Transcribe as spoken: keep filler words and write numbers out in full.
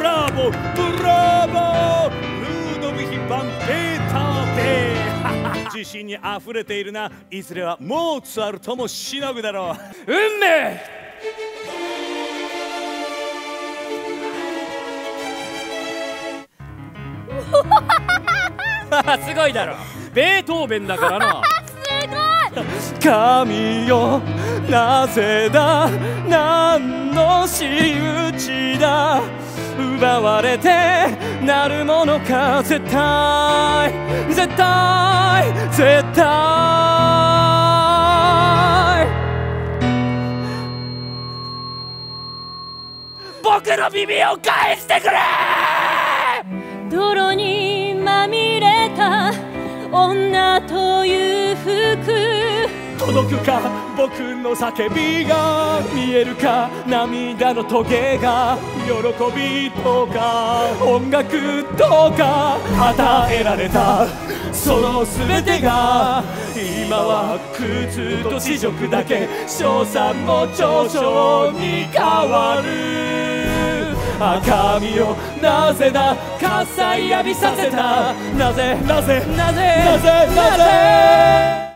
bravo, bravo! ルードヴィヒ・ヴァン・ベートーベン。自信に溢れているな。いずれはモーツァルトもしのぐだろう。運命。すごいだろ、ベートーベンだからな。すごい。神よ、なぜだ、何の仕打ちだ、奪われてなるものか、絶対絶対絶対。僕の耳を返してくれ。泥にまみれた女という服、届くか僕の叫びが、見えるか涙のトゲが、喜びとか音楽とか、与えられたその全てが、今は苦痛と恥辱だけ、称賛も嘲笑に変わる。赤身をなぜだ、喝采浴びさせた、なぜなぜなぜなぜなぜ。